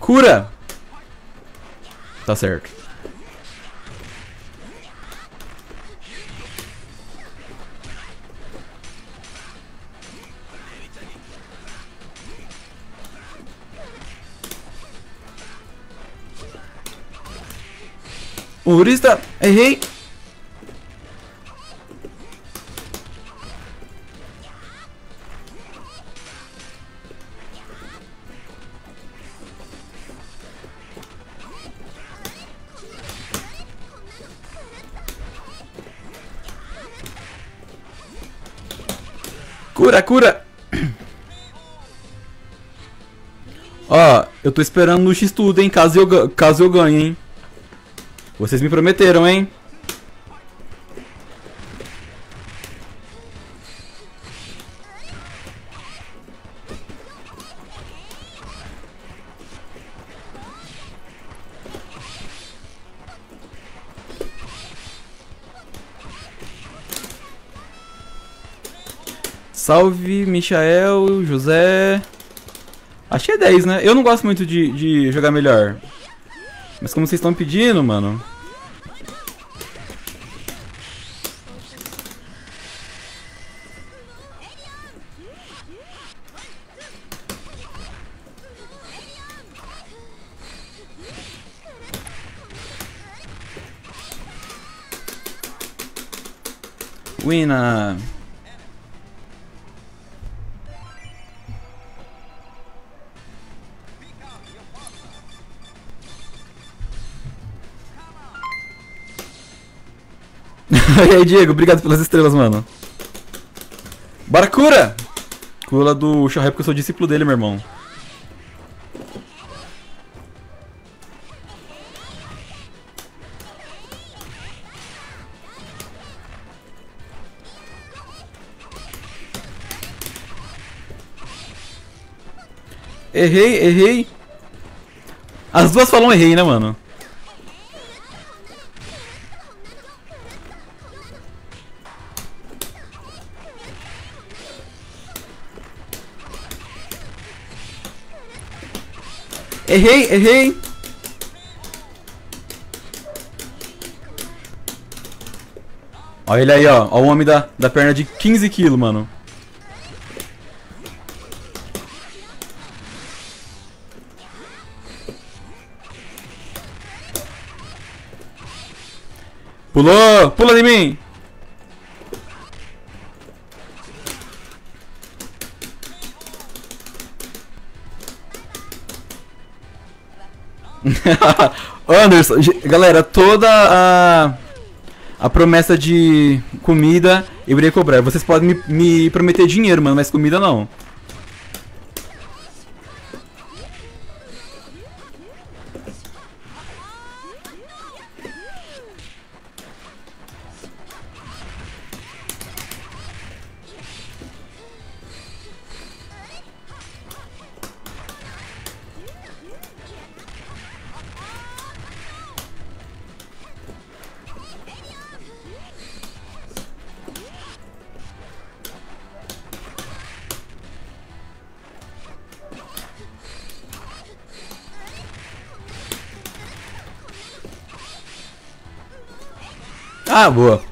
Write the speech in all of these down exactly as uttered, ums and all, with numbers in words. Cura! Tá certo. Humorista! Errei! Cura, cura! Ó, eu tô esperando no X tudo, hein? Caso eu, caso eu ganhe, hein? Vocês me prometeram, hein? Salve, Michael, José... Achei dez, né? Eu não gosto muito de, de jogar melhor. Mas como vocês estão pedindo, mano... Wina... E aí, Diego, obrigado pelas estrelas, mano. Bora, cura! Cura do Xarré, porque eu sou discípulo dele, meu irmão. Errei, errei. As duas falam errei, né, mano? Errei, errei. Olha ele aí, ó. Ó o homem da, da perna de quinze quilos, mano. Pulou! Pula de mim! Anderson, galera, toda a, a promessa de comida eu irei cobrar. Vocês podem me, me prometer dinheiro, mano, mas comida não. Ah, boa.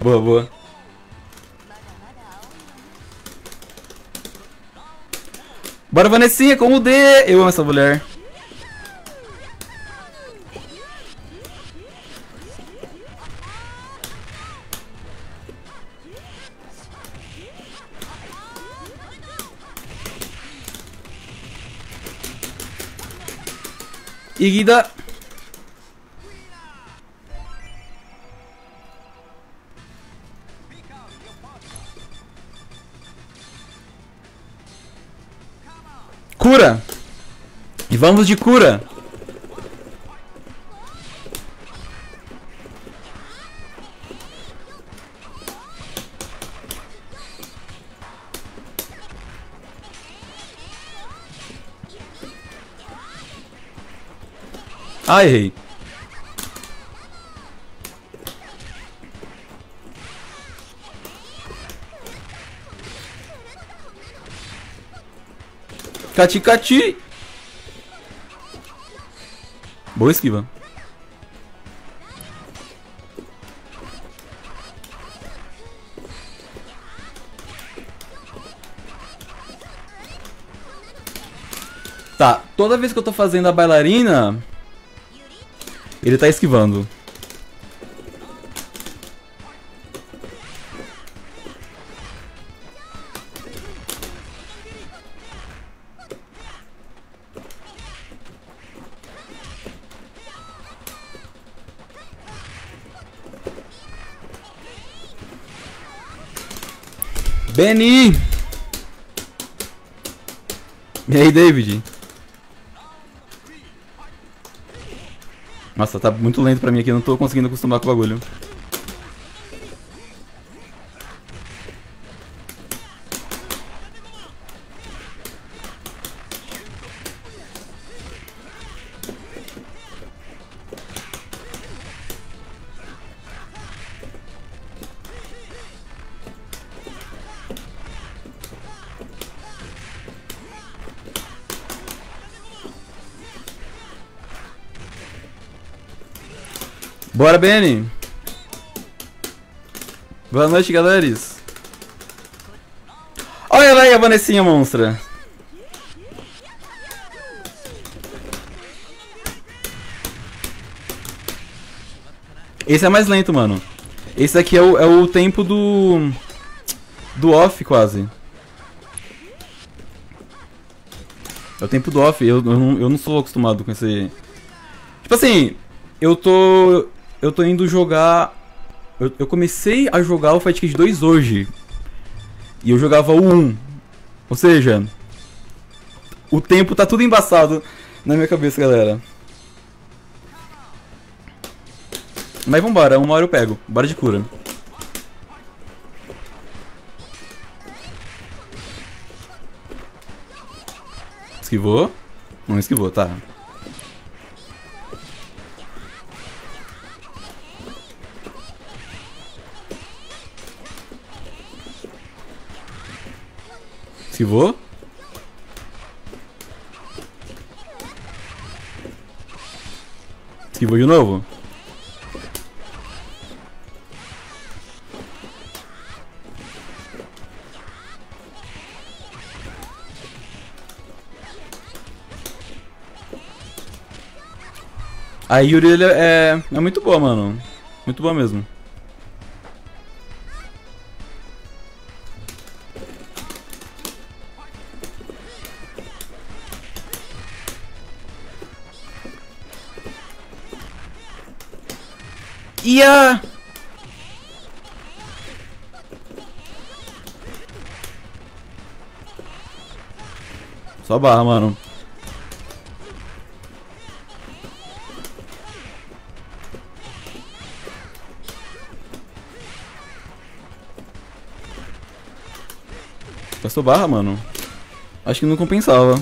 Boa, boa. Bora, Vanessinha, com o D. Eu amo essa mulher. Iguida. Cura! E vamos de cura! Ah, errei! Cati, cati. Boa esquiva. Tá, toda vez que eu tô fazendo a bailarina, ele tá esquivando. Benny! E aí, David? Nossa, tá muito lento pra mim aqui, eu não tô conseguindo acostumar com o bagulho. Bora, Benny! Boa noite, galera! Olha lá aí a Vanessinha monstra! Esse é mais lento, mano. Esse aqui é o, é o tempo do... do off, quase. É o tempo do off. Eu, eu, não, eu não sou acostumado com esse... Tipo assim, eu tô... Eu tô indo jogar... Eu, eu comecei a jogar o Fightcade dois hoje. E eu jogava o um. Ou seja... O tempo tá tudo embaçado na minha cabeça, galera. Mas vambora, uma hora eu pego. Bora de cura. Esquivou? Não esquivou, tá. Esquivou. Esquivou de novo. A Yuri ele é, é muito boa, mano. Muito boa mesmo. Ia! Só barra, mano. Gastou barra, mano. Acho que não compensava.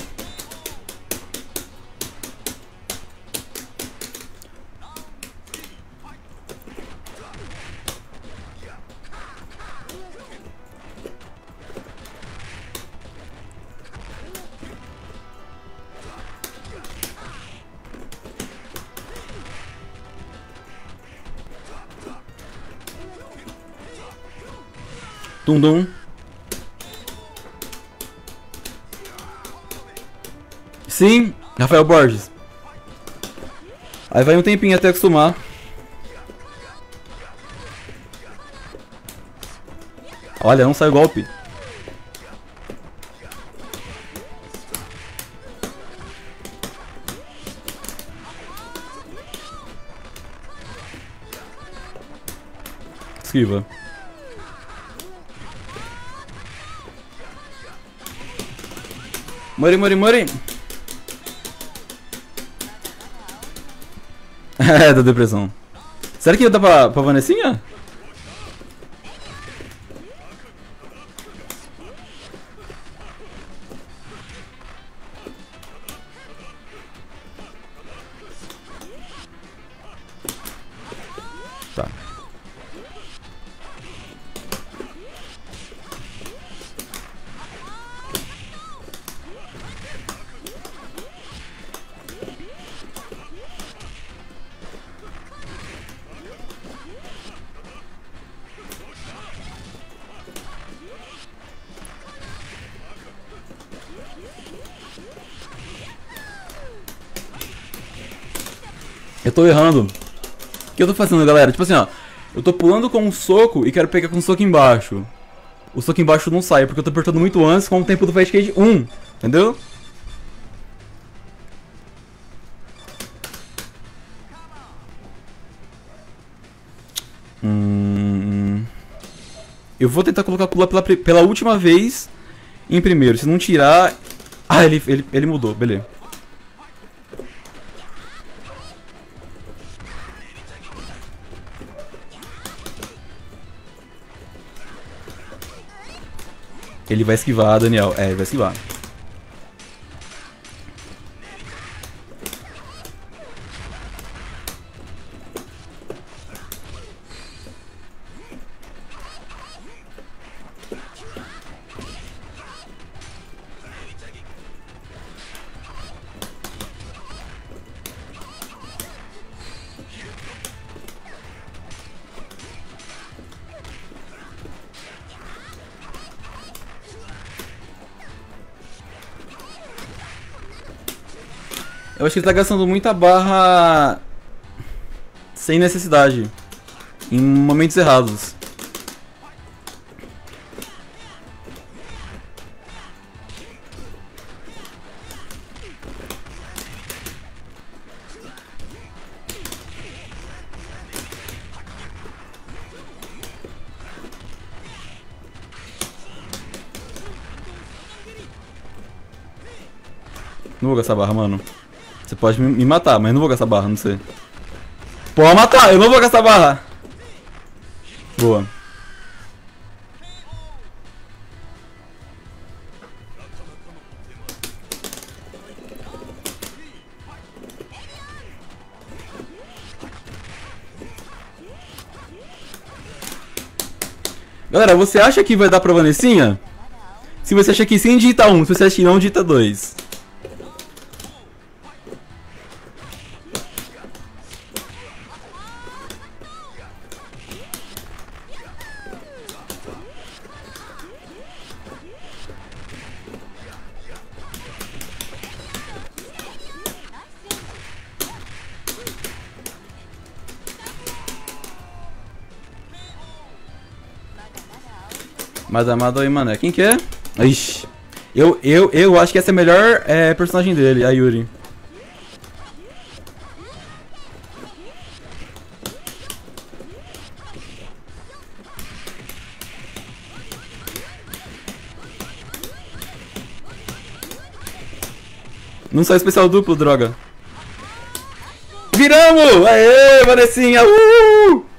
Dum-dum. Sim, Rafael Borges. Aí vai um tempinho até acostumar. Olha, não sai o golpe. Esquiva. Mori, mori, mori! É, da depressão. Será que dá pra, pra Vanessinha? Tá. Eu tô errando. O que eu tô fazendo, galera? Tipo assim, ó. Eu tô pulando com um soco e quero pegar com um soco embaixo. O soco embaixo não sai, porque eu tô apertando muito antes com o tempo do Fightcade um. Entendeu? Hum... Eu vou tentar colocar pula pela, pela última vez em primeiro. Se não tirar... Ah, ele, ele, ele mudou. Beleza. Ele vai esquivar, Daniel. É, ele vai esquivar. Eu acho que ele tá gastando muita barra sem necessidade, em momentos errados. Não vou gastar barra, mano. Você pode me matar, mas eu não vou gastar barra, não sei. Pode matar, eu não vou gastar barra. Boa. Galera, você acha que vai dar pra Vanessinha? Se você acha que sim, digita um. Se você acha que não, digita dois. Mas amado aí, mano. Quem que é? Ixi. Eu, eu, eu acho que essa é a melhor é, personagem dele, a Yuri. Não saiu especial duplo, droga. Viramos! Aê, Vanessinha! Uh!